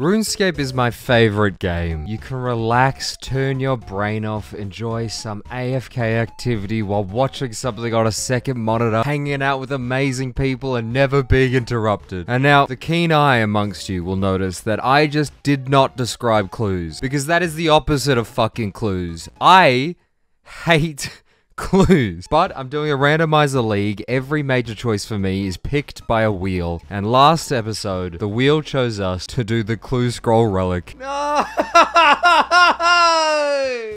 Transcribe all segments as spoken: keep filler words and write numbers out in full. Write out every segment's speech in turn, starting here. RuneScape is my favorite game. You can relax, turn your brain off, enjoy some A F K activity while watching something on a second monitor, hanging out with amazing people and never being interrupted. And now, the keen eye amongst you will notice that I just did not describe clues, because that is the opposite of fucking clues. I hate clues. But I'm doing a randomizer league. Every major choice for me is picked by a wheel. And last episode, the wheel chose us to do the clue scroll relic. No!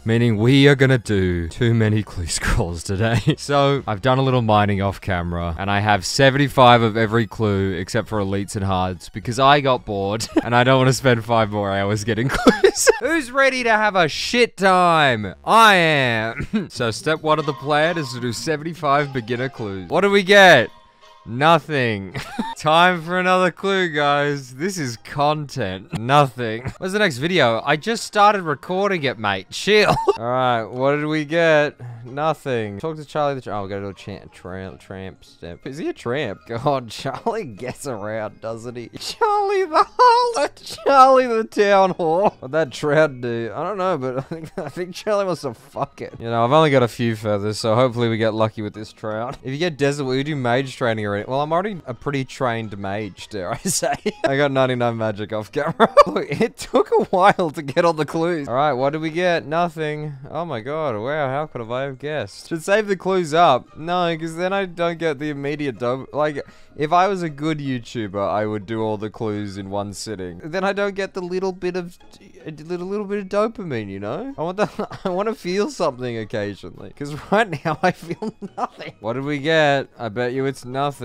Meaning we are gonna do too many clue scrolls today. So I've done a little mining off camera and I have seventy-five of every clue except for elites and hards because I got bored and I don't want to spend five more hours getting clues. Who's ready to have a shit time? I am. So step one of the plan is to do seventy-five beginner clues. What do we get? Nothing. Time for another clue, guys. This is content. Nothing. Where's the next video? I just started recording it, mate. Chill. Alright, what did we get? Nothing. Talk to Charlie the Tramp. Oh, we got a little tramp, tramp step. Is he a tramp? God, Charlie gets around, doesn't he? Charlie the harlot. Charlie the town whore. What'd that trout do? I don't know, but I think, I think Charlie wants to fuck it. You know, I've only got a few feathers, so hopefully we get lucky with this trout. If you get desert, will you do mage training? Well, I'm already a pretty trained mage, dare I say. I got ninety-nine magic off camera. It took a while to get all the clues. All right, what did we get? Nothing. Oh my god, wow, how could I have guessed? Should save the clues up. No, because then I don't get the immediate dub. Like, if I was a good YouTuber, I would do all the clues in one sitting. Then I don't get the little bit of, a little, little bit of dopamine, you know? I want the, I want to feel something occasionally. Because right now, I feel nothing. What did we get? I bet you it's nothing.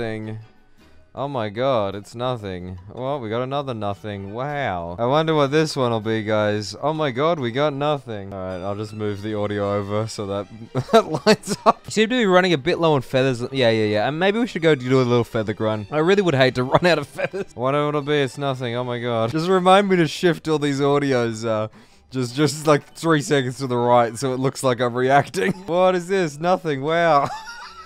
Oh my god, it's nothing. Well, we got another nothing. Wow. I wonder what this one will be, guys. Oh my god, we got nothing. Alright, I'll just move the audio over so that, that lines up. You seem to be running a bit low on feathers. Yeah, yeah, yeah. And maybe we should go do a little feather grind. I really would hate to run out of feathers. Whatever it'll be, it's nothing. Oh my god. Just remind me to shift all these audios, uh... Just, just like three seconds to the right so it looks like I'm reacting. What is this? Nothing. Wow.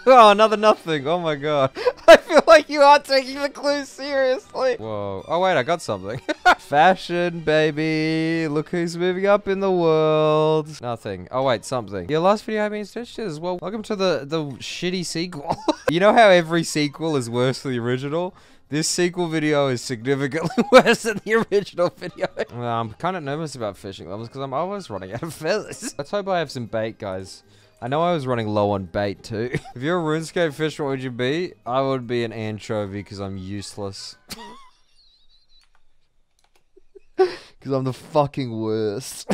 Oh, another nothing. Oh my god. I feel like you are taking the clues seriously. Whoa. Oh, wait, I got something. Fashion, baby. Look who's moving up in the world. Nothing. Oh, wait, something. Your last video had me in stitches. Well, welcome to the, the shitty sequel. You know how every sequel is worse than the original? This sequel video is significantly worse than the original video. Well, I'm kind of nervous about fishing levels because I'm always running out of feathers. Let's hope I have some bait, guys. I know I was running low on bait too. If you're a RuneScape fish, what would you be? I would be an anchovy because I'm useless. Because I'm the fucking worst.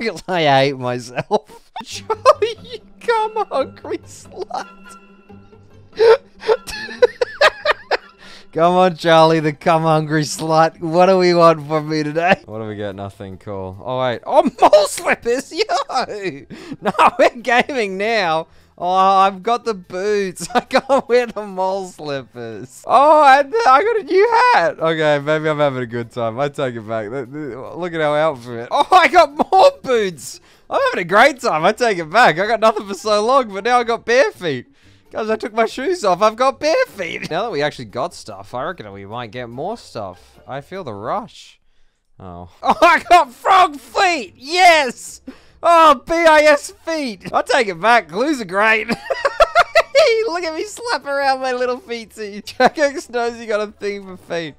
Because I hate myself. Charlie, you come hungry slut. Come on, Charlie, the come hungry slut. What do we want from me today? What do we get? Nothing. Cool. Oh, wait. Oh, mole slippers! Yo! No, we're gaming now. Oh, I've got the boots. I can't wear the mole slippers. Oh, I, I got a new hat. Okay, maybe I'm having a good time. I take it back. Look at our outfit. Oh, I got more boots. I'm having a great time. I take it back. I got nothing for so long, but now I got bare feet. Guys, I took my shoes off. I've got bare feet. Now that we actually got stuff, I reckon we might get more stuff. I feel the rush. Oh. Oh, I got frog feet. Yes. Oh, B I S feet. I'll take it back. Clues are great. Look at me slap around my little feetsy. Jagex knows you got a thing for feet.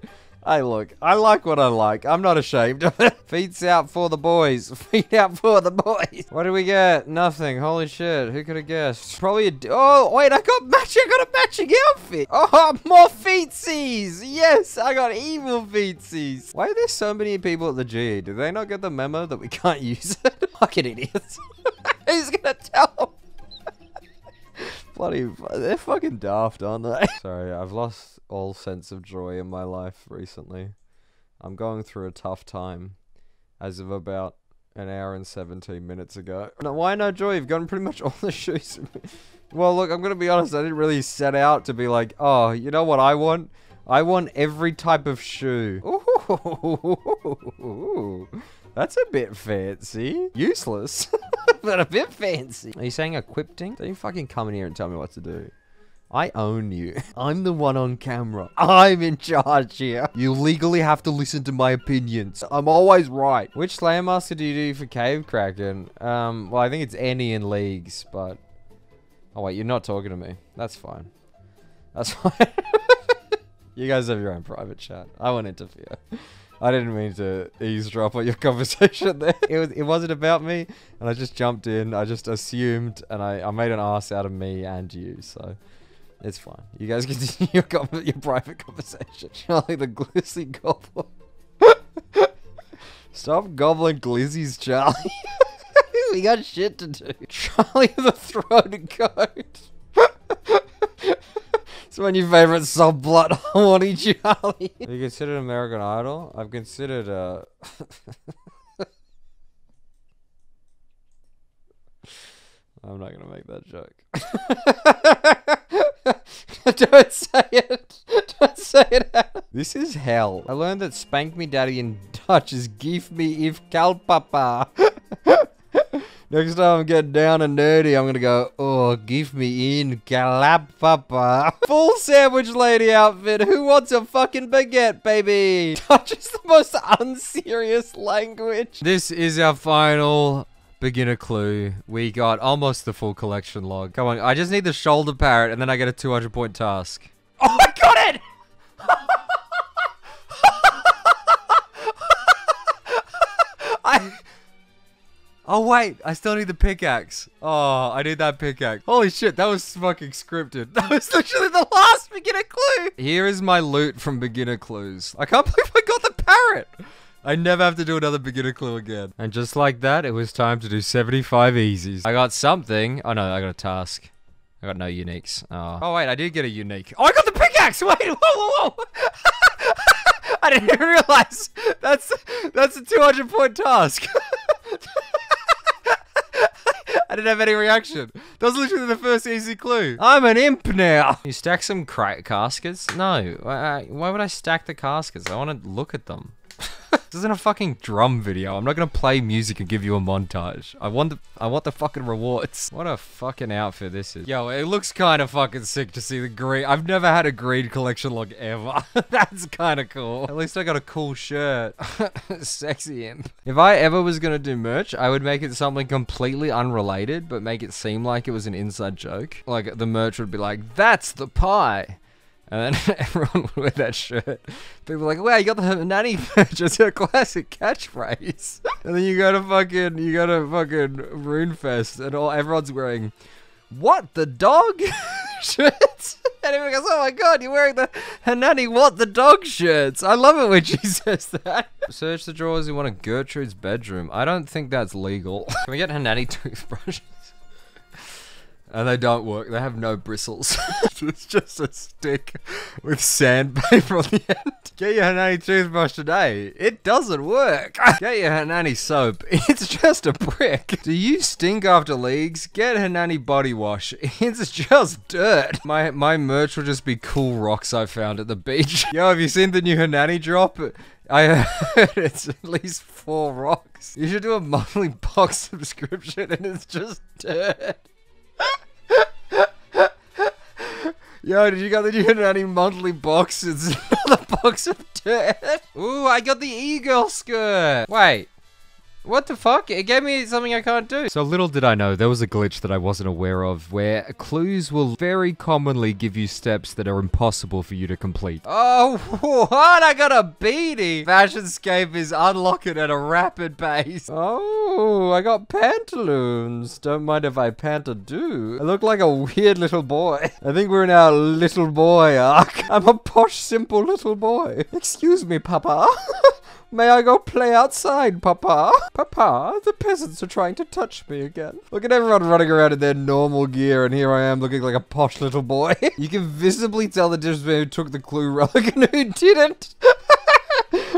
Hey, look, I like what I like. I'm not ashamed of it. Feet's out for the boys. Feet out for the boys. What do we get? Nothing. Holy shit. Who could have guessed? Probably a... Oh, wait, I got match. I got a matching outfit. Oh, more feetsies. Yes, I got evil feetsies. Why are there so many people at the G? Do they not get the memo that we can't use it? Fucking idiots. Who's gonna tell them? Bloody, they're fucking daft, aren't they? Sorry, I've lost all sense of joy in my life recently. I'm going through a tough time, as of about an hour and seventeen minutes ago. No, why no joy? You've gotten pretty much all the shoes. Well, look, I'm gonna be honest, I didn't really set out to be like, oh, you know what I want? I want every type of shoe. Ooh, that's a bit fancy. Useless. But a bit fancy. Are you saying equipping? Don't you fucking come in here and tell me what to do. I own you. I'm the one on camera. I'm in charge here. You legally have to listen to my opinions. I'm always right. Which Slayer Master do you do for Cave Kraken? Um, well, I think it's any in leagues, but... Oh, wait, you're not talking to me. That's fine. That's fine. You guys have your own private chat. I won't interfere. I didn't mean to eavesdrop on your conversation there. It, was, it wasn't about me, and I just jumped in. I just assumed, and I, I made an ass out of me and you, so... It's fine. You guys continue your, com your private conversation. Charlie the Glizzy Goblin. Stop gobbling glizzies, Charlie. We got shit to do. Charlie the Throated Goat. It's my new favorite subplot, horny Charlie. Have you considered American Idol? I've considered, uh... I'm not gonna make that joke. Don't say it. Don't say it out. This is hell. I learned that spank me daddy in Dutch is give me if kalpapa. Next time I'm getting down and nerdy, I'm gonna go, oh, give me in kalpapa. Full sandwich lady outfit. Who wants a fucking baguette, baby? Dutch is the most unserious language. This is our final... beginner clue. We got almost the full collection log. Come on, I just need the shoulder parrot and then I get a two hundred point task. Oh, I got it! I... Oh, wait, I still need the pickaxe. Oh, I need that pickaxe. Holy shit, that was fucking scripted. That was literally the last beginner clue. Here is my loot from beginner clues. I can't believe I got the parrot. I never have to do another beginner clue again. And just like that, it was time to do seventy-five easies. I got something. Oh no, I got a task. I got no uniques. Oh, oh wait, I did get a unique. Oh, I got the pickaxe! Wait, whoa, whoa, whoa! I didn't even realize that's, that's a two hundred point task. I didn't have any reaction. That was literally the first easy clue. I'm an imp now. You stack some cra caskets? No, I, I, why would I stack the caskets? I want to look at them. This isn't a fucking drum video. I'm not gonna play music and give you a montage. I want the- I want the fucking rewards. What a fucking outfit this is. Yo, it looks kind of fucking sick to see the green. I've never had a green collection log ever. That's kind of cool. At least I got a cool shirt. Sexy imp. If I ever was gonna do merch, I would make it something completely unrelated, but make it seem like it was an inside joke. Like, the merch would be like, that's the pie. And then everyone would wear that shirt. People were like, wow, you got the nanny merch. It's a classic catchphrase. And then you go to fucking, you go to fucking RuneFest and all, everyone's wearing, what the dog shirts? And everyone goes, oh my god, you're wearing the Hanani what the dog shirts. I love it when she says that. Search the drawers, you want a Gertrude's bedroom. I don't think that's legal. Can we get Hanani toothbrushes? And they don't work. They have no bristles. It's just a stick with sandpaper on the end. Get your Hanani toothbrush today. It doesn't work. Get your Hanani soap. It's just a brick. Do you stink after leagues? Get Hanani body wash. It's just dirt. My my merch will just be cool rocks I found at the beach. Yo, have you seen the new Hanani drop? I heard it's at least four rocks. You should do a monthly box subscription and it's just dirt. Yo, did you get the new Hanani monthly box? It's another box of dirt. Ooh, I got the e-girl skirt. Wait, what the fuck? It gave me something I can't do. So little did I know, there was a glitch that I wasn't aware of where clues will very commonly give you steps that are impossible for you to complete. Oh, what? I got a beanie. Fashionscape is unlocking at a rapid pace. Oh, I got pantaloons. Don't mind if I pantadoo. I look like a weird little boy. I think we're in our little boy arc. I'm a posh, simple little boy. Excuse me, Papa. May I go play outside, Papa? Papa, the peasants are trying to touch me again. Look at everyone running around in their normal gear, and here I am looking like a posh little boy. You can visibly tell the difference between who took the clue relic and who didn't.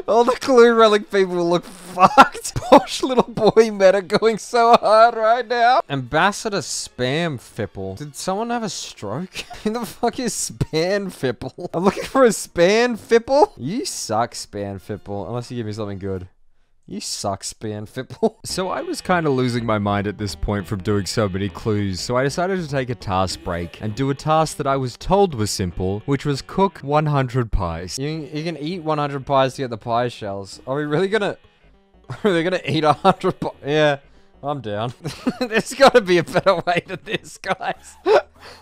All the clue relic people look fucked. Posh little boy meta going so hard right now. Ambassador Spam Fipple. Did someone have a stroke? Who the fuck is Spam Fipple? I'm looking for a Spam Fipple. You suck, Spam Fipple. Unless you give me something good. You suck, Span Fipple. So I was kind of losing my mind at this point from doing so many clues, so I decided to take a task break and do a task that I was told was simple, which was cook one hundred pies. You, you can eat one hundred pies to get the pie shells. Are we really gonna... Are they gonna eat one hundred pies? Yeah, I'm down. There's gotta be a better way to this, guys.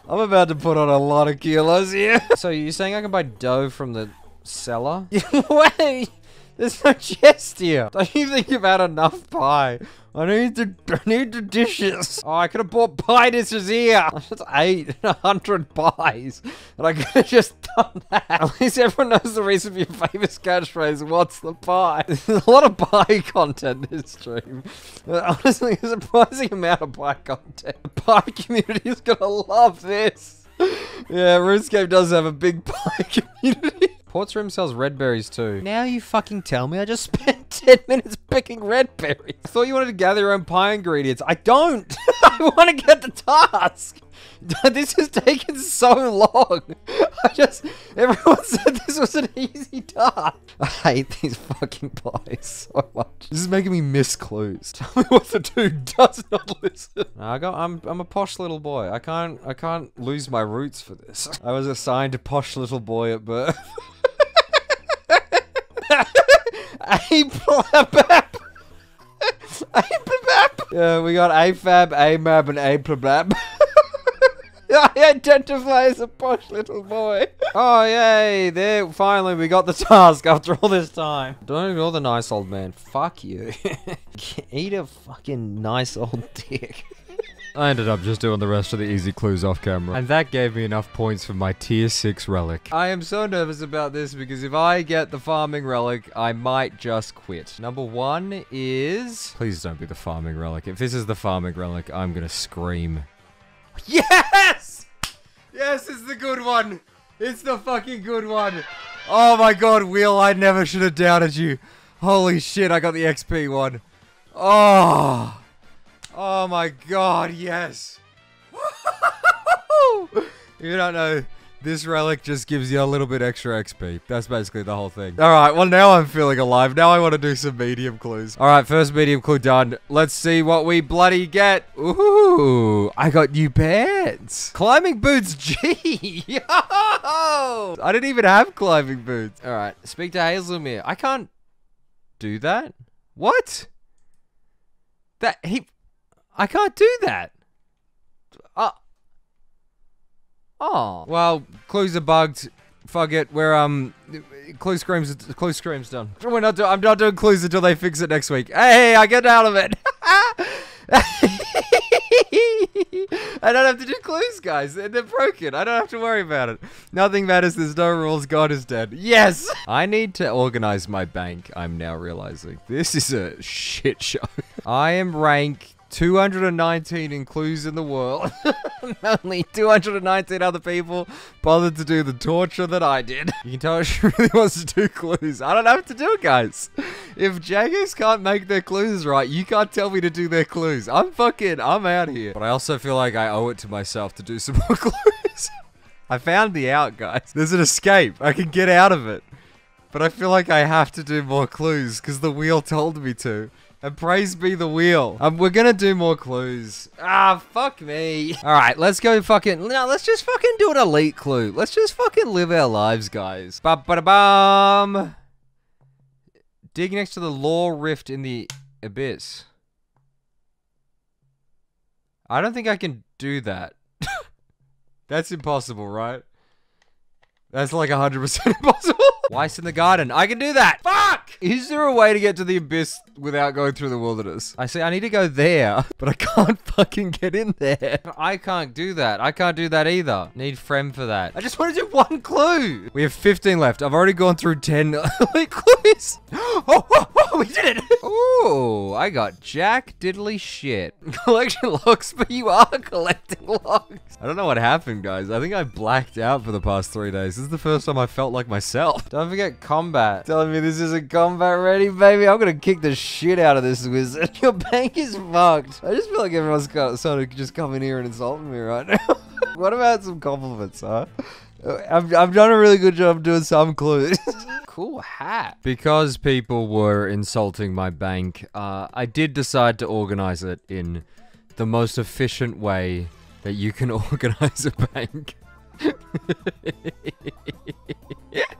I'm about to put on a lot of kilos here. So you're saying I can buy dough from the cellar? Wait! There's no chest here. Don't you think you've had enough pie? I need the, I need the dishes. Oh, I could have bought pie dishes here. I just ate a hundred pies. And I could have just done that. At least everyone knows the reason for your famous catchphrase, what's the pie? There's a lot of pie content in this stream. Honestly, there's a surprising amount of pie content. The pie community is gonna love this. Yeah, RuneScape does have a big pie community. Port's Room sells red berries too. Now you fucking tell me I just spent ten minutes picking red berries. I thought you wanted to gather your own pie ingredients. I don't. I want to get the task. This has taken so long. I just, everyone said this was an easy task. I hate these fucking pies so much. This is making me miss clues. Tell me what the dude does not listen. No, I got, I'm, I'm a posh little boy. I can't, I can't lose my roots for this. I was assigned a posh little boy at birth. A-plab-ab. A-plab-ab. Yeah, we got A-fab, A-mab, and A-plab-ab. I identify as a posh little boy. Oh, yay. There, finally, we got the task after all this time. Don't ignore the nice old man. Fuck you. Eat a fucking nice old dick. I ended up just doing the rest of the easy clues off camera. And that gave me enough points for my tier six relic. I am so nervous about this because if I get the farming relic, I might just quit. Number one is... Please don't be the farming relic. If this is the farming relic, I'm gonna scream. Yes! Yes, it's the good one. It's the fucking good one. Oh my god, Will, I never should have doubted you. Holy shit, I got the X P one. Oh... Oh my god, yes! You don't know, this relic just gives you a little bit extra X P. That's basically the whole thing. Alright, well now I'm feeling alive. Now I want to do some medium clues. Alright, first medium clue done. Let's see what we bloody get. Ooh, I got new pants. Climbing boots, gee! Yo! I didn't even have climbing boots. Alright, speak to Hazelmere. I can't do that. What? That, he... I can't do that. Uh, oh. Well, clues are bugged. Fuck it. We're, um, clue screams, clue screams done. We're not do I'm not doing clues until they fix it next week. Hey, I get out of it. I don't have to do clues, guys. They're, they're broken. I don't have to worry about it. Nothing matters. There's no rules. God is dead. Yes. I need to organize my bank. I'm now realizing this is a shit show. I am rank... two hundred nineteen in clues in the world. Only two hundred nineteen other people bothered to do the torture that I did. You can tell she really wants to do clues. I don't have to do it, guys. If Jagex can't make their clues right, you can't tell me to do their clues. I'm fucking, I'm out here. But I also feel like I owe it to myself to do some more clues. I found the out, guys. There's an escape. I can get out of it. But I feel like I have to do more clues because the wheel told me to. And praise be the wheel. Um, we're gonna do more clues. Ah, fuck me. Alright, let's go fucking... No, let's just fucking do an elite clue. Let's just fucking live our lives, guys. Ba-ba-da-bum. Dig next to the lore rift in the abyss. I don't think I can do that. That's impossible, right? That's like one hundred percent impossible. Weiss in the garden. I can do that. Fuck! Is there a way to get to the abyss without going through the wilderness? I see, I need to go there, but I can't fucking get in there. I can't do that. I can't do that either. Need friend for that. I just want to do one clue. We have fifteen left. I've already gone through ten clues. Oh, oh, oh, we did it. Ooh, I got jack diddly shit. Collection logs, but you are collecting logs. I don't know what happened, guys. I think I blacked out for the past three days. This is the first time I felt like myself. Don't forget combat. Telling me this isn't combat ready, baby. I'm gonna kick the shit out of this wizard. Your bank is fucked. I just feel like everyone's got sort of just come in here and insult me right now. What about some compliments, huh? I've, I've done a really good job doing some clues. Cool hat. Because people were insulting my bank, uh, I did decide to organize it in the most efficient way that you can organize a bank.